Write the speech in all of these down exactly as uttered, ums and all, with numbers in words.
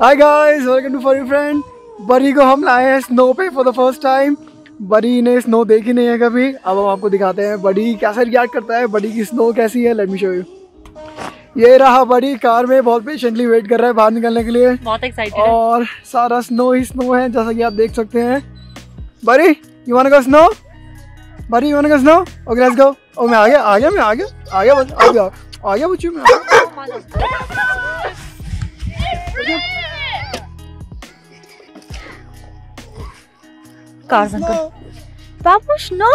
Hi guys, welcome to Furry Friend। बड़ी को हम लाए हैं स्नो पे फॉर द फर्स्ट टाइम। बड़ी ने स्नो देखी नहीं है कभी, अब हम आपको दिखाते हैं बड़ी कैसे रिएक्ट करता है, बड़ी की स्नो कैसी है। Let me show you. ये रहा बड़ी कार में, बहुत पेशेंटली वेट कर रहा है बाहर निकलने के लिए, बहुत एक्साइटेड है। और सारा स्नो ही स्नो है जैसा कि आप देख सकते हैं। Buddy you want to go snow? Buddy you want to go snow? Okay let's go. ओ मैं आ गया आ गया मैं आ गया आ गया बस आ गया आ गया बच्चू मैं। कार अंकल बाबू स्नो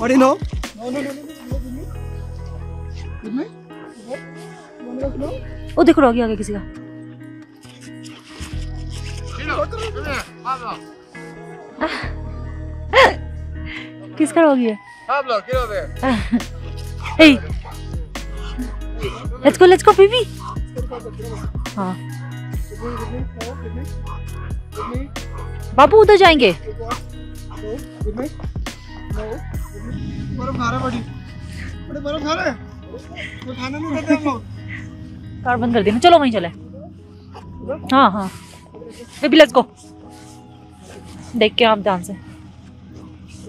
और नो नो नो नो वो देखो आगे आगे किसी का किसका हो गया। Let's go let's go baby. हाँ बाबू उधर जाएंगे। कार बंद कर देना, चलो वहीं चले। हाँ हाँ बेबी लेट्स गो। देख के आप ध्यान से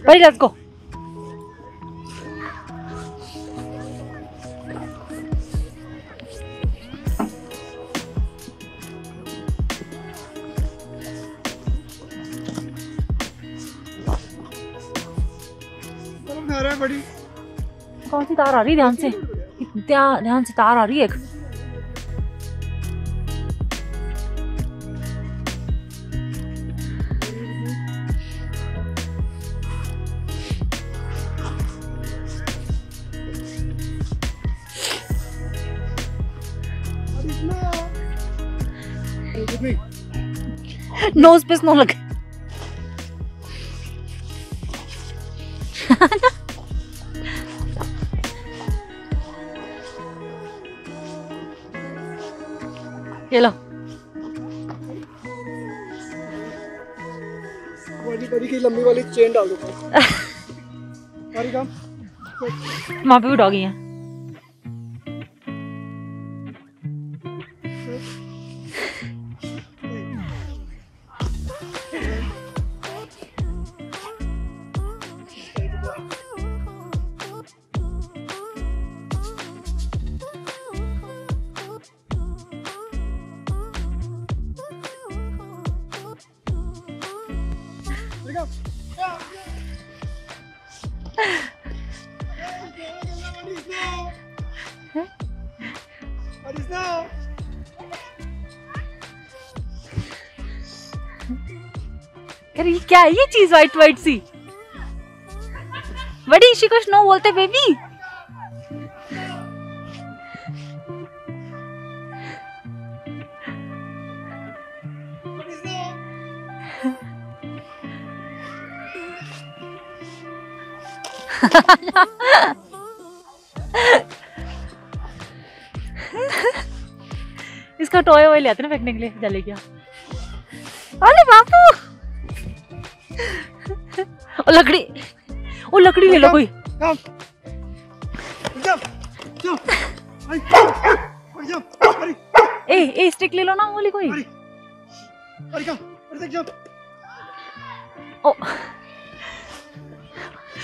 भाई, लेट्स गो। बड़ी कौन सी तार आ रही? ध्यान से ध्यान से तार आ रही है। नोज पे स्नो लगे। ये लो बड़ी बड़ी की लंबी वाली चेन डाल दो। वहां पे भी डॉगी है। अरे ये क्या है? ये चीज व्हाइट व्हाइट सी। बड़ी इसी को स्नो बोलते बेबी। इसका टॉय ऑयल आते ना फेंकने के लिए, जले क्या। अरे बापू ओ लकड़ी ओ लकड़ी ले लो कोई। ए ए स्टिक ले लो ना वाली कोई।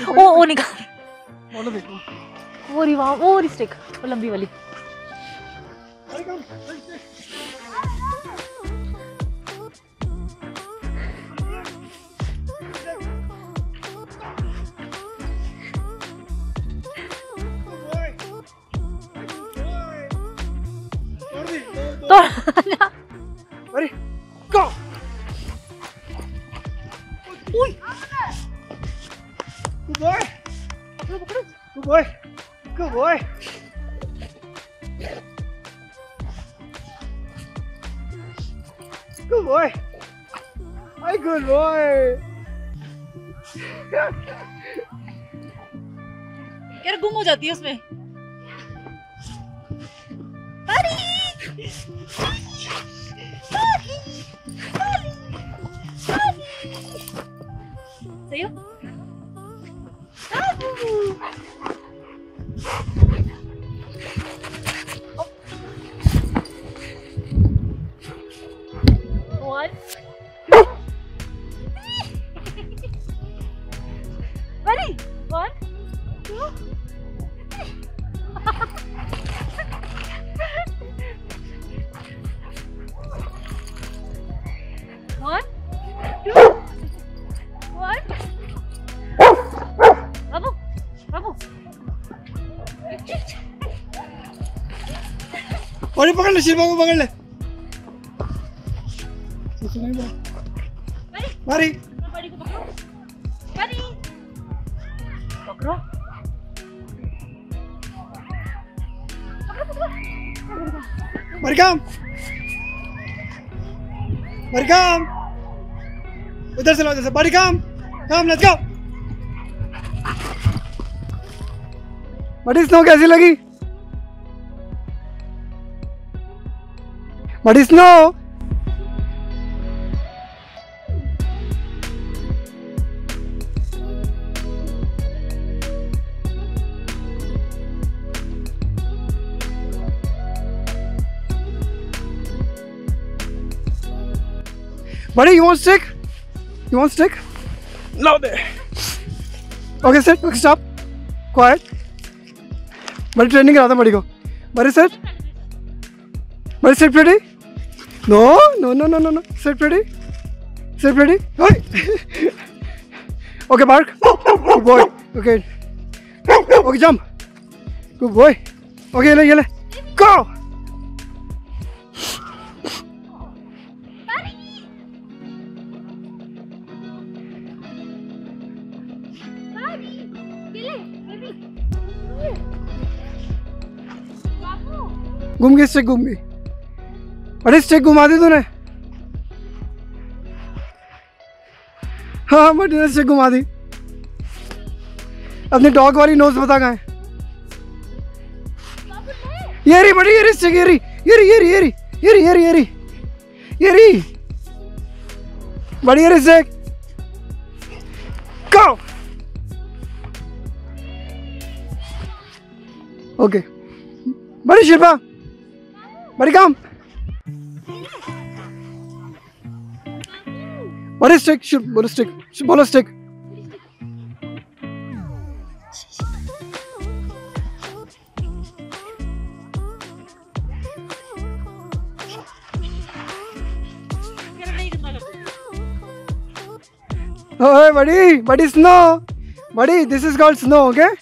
ओ ओ ओ निकाल वो रिवा वो स्टिक वो लंबी वाली। तो अरे गो Good boy, good boy, good boy. Good boy, hi good boy. यार गुम हो जाती है उसमें। सही हो? Woo! अरे पकड़ ले शिल्पा को, पकड़ ले बड़ी बड़ी को पकड़ो, बड़ी पकड़ो बड़ी काम बड़ी काम उधर से लो, उधर से बड़ी काम काम लेट्स गो। बड़ी स्नो कैसी लगी? Buddy snow Buddy, you want stick? You want stick? No, there. Okay, sit. Okay, stop. Quiet. Buddy, training kara tha Buddy ko. Buddy, sit. Buddy, sit pretty. No, no, no, no, no, no. Sit pretty. Sit pretty. Hey. Okay, bark. Good boy. Okay. Okay, jump. Good boy. Okay, yele, yele. Go. घूम गई stick, घूम गई। अरे stick घुमा दी तूने। हाँ बड़ी ने स्टिक घुमा दी। अपनी डॉग वाली नोज बता कहाँ है? ये रही बड़ी, ये रही स्टिक, ये रही ये रही ये रही ये रही ये रही ये रही ये रही ये रही बड़ी, ये रही स्टिक। गो। ओके बड़ी शिल्पा, बड़ी काम, बड़ी स्टिक, बोलो स्टिक, बोलो स्टिक। ओए बड़ी, Buddy snow, Buddy this is called snow, okay?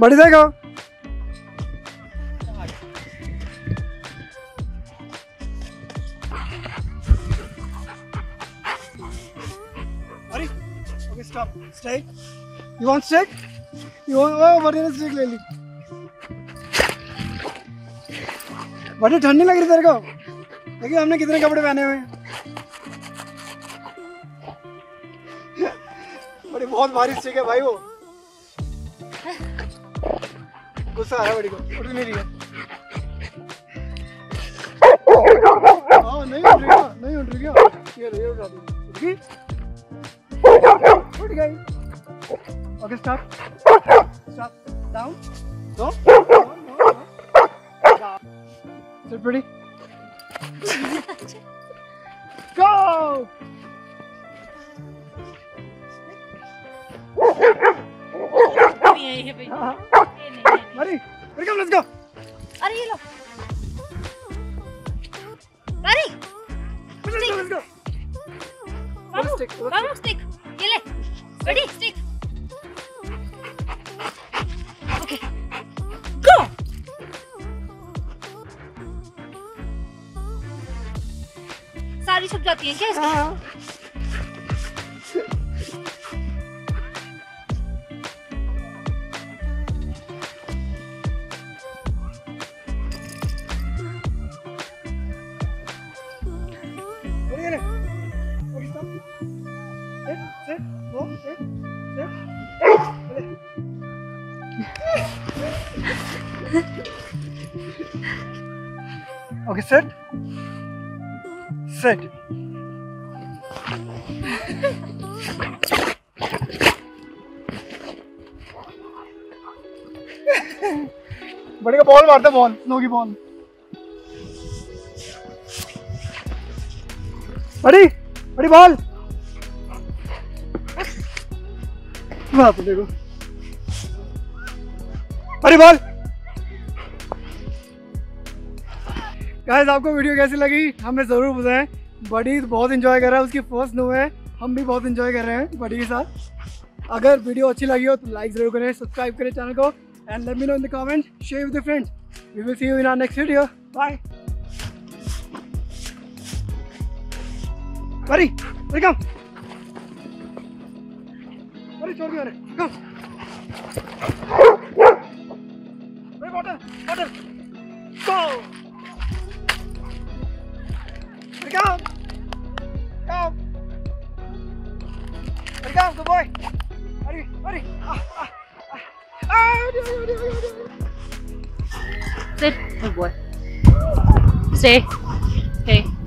Buddy देखो okay stop, stick you want stick you want oh Buddy ने स्टिक ले ली। बड़ी ठंडी लग रही तेरे को, देखिए हमने कितने कपड़े पहने हुए हैं। बड़ी बहुत भारी स्टिक है भाई, वो गुस्सा आ रहा है बड़ी को, उठ नहीं रही है। नहीं उठ रही, नहीं उठ रही, ये ये उठा दी, उठ गई, उठ गई। Okay stop, stop, down, go, sit pretty, go. ये भाई Buddy, buddy, come, let's go. अरे ये लो। Buddy, stick, let's go. Babu, Babu, stick. ये ले, buddy, stick. Okay, go. सारी छुप जाती है क्या इसकी? Okay, sit. Sit. बड़े का बॉल मारता, बॉल स्नो की बॉल। बड़ी बड़ी बॉल बाप देखो, बड़ी बॉल। गाइस आपको वीडियो कैसी लगी हमें ज़रूर बताएं। बड़ी बहुत एंजॉय कर रहा है, उसकी फर्स्ट स्नो है हम भी बहुत इंजॉय कर रहे हैं बडी के साथ। अगर वीडियो अच्छी लगी हो तो लाइक जरूर करें, सब्सक्राइब करें चैनल को, and let me know in the comment, share with your friends. We will see you in our next video. Bye buddy, welcome. अरे छोड़ के, अरे कम, वे water water go, welcome come. Come, good boy. Hurry, hurry. Ah, ah, ah. Ah, dear, dear, dear, dear. Sit, good boy. Stay. Hey.